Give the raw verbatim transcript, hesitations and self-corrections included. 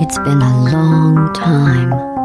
It's been a long time.